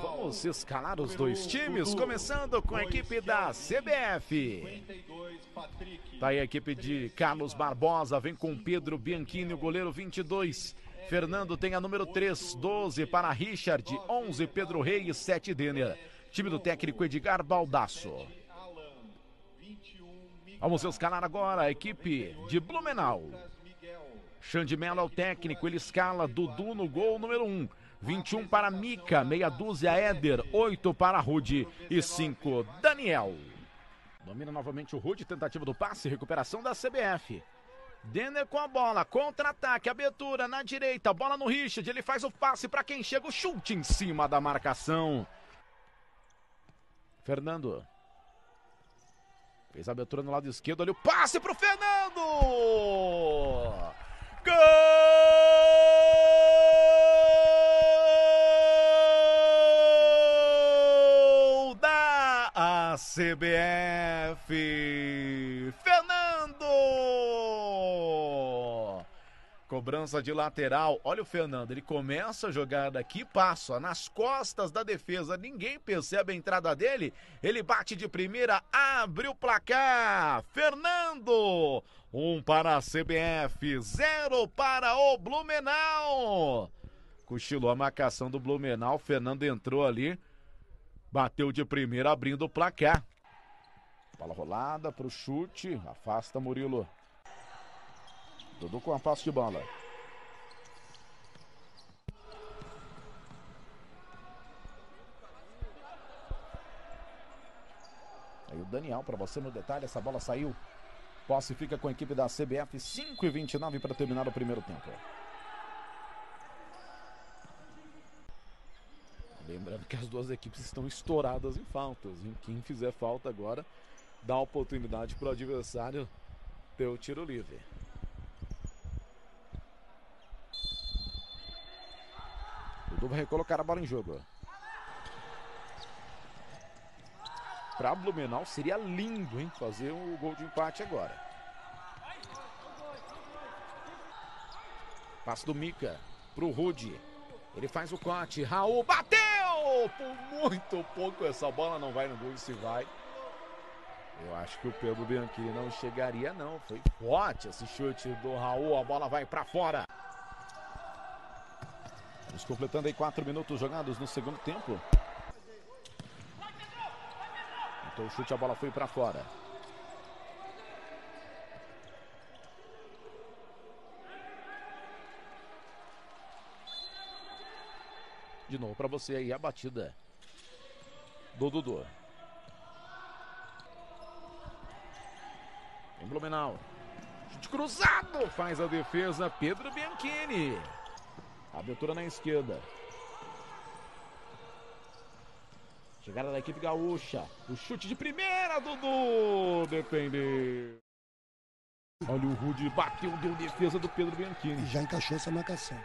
Vamos escalar os dois times, começando com a equipe da CBF. Tá aí a equipe de Carlos Barbosa, vem com Pedro Bianchini, o goleiro 22. Fernando tem a número 3, 12 para Richard, 11 Pedro Reis, 7 Dener. Time do técnico Edgar Baldasso. Vamos escalar agora a equipe de Blumenau. Xandi Melo é o técnico, ele escala Dudu no gol número 1. 21 para Mica, meia dúzia Éder, 8 para Rudi e 5 Daniel. Domina novamente o Rudi, tentativa do passe, recuperação da CBF. Dener com a bola, contra-ataque, abertura na direita, bola no Richard, ele faz o passe para quem chega, o chute em cima da marcação. Fernando. Fez a abertura no lado esquerdo, olha o passe para o Fernando! Gol! CBF, Fernando, cobrança de lateral, olha o Fernando, ele começa a jogada aqui, passa nas costas da defesa, ninguém percebe a entrada dele, ele bate de primeira, abre o placar, Fernando, 1 para a CBF, 0 para o Blumenau, cochilou a marcação do Blumenau, Fernando entrou ali, bateu de primeira, abrindo o placar. Bola rolada para o chute. Afasta Murilo. Dudu com a passe de bola. Aí o Daniel para você no detalhe. Essa bola saiu. Posse fica com a equipe da CBF. 5:29 para terminar o primeiro tempo. Lembrando que as duas equipes estão estouradas em faltas. E quem fizer falta agora dá oportunidade para o adversário ter o tiro livre. O Dudu vai recolocar a bola em jogo. Para Blumenau seria lindo, hein? Fazer o gol de empate agora. Passe do Mica para o Rudi. Ele faz o corte. Raul bateu! Por muito pouco essa bola não vai no gol, se vai. Eu acho que o Pedro Bianchini não chegaria não, foi forte esse chute do Raul, a bola vai para fora. Estamos completando aí 4 minutos jogados no segundo tempo. Então o chute, a bola foi para fora. De novo para você aí a batida do Dudu. Em Blumenau. Chute cruzado. Faz a defesa Pedro Bianchini. Abertura na esquerda. Chegada da equipe gaúcha. O chute de primeira, Dudu. Defendeu. Olha o Rudi. Bateu, deu defesa do Pedro Bianchini. E já encaixou essa marcação.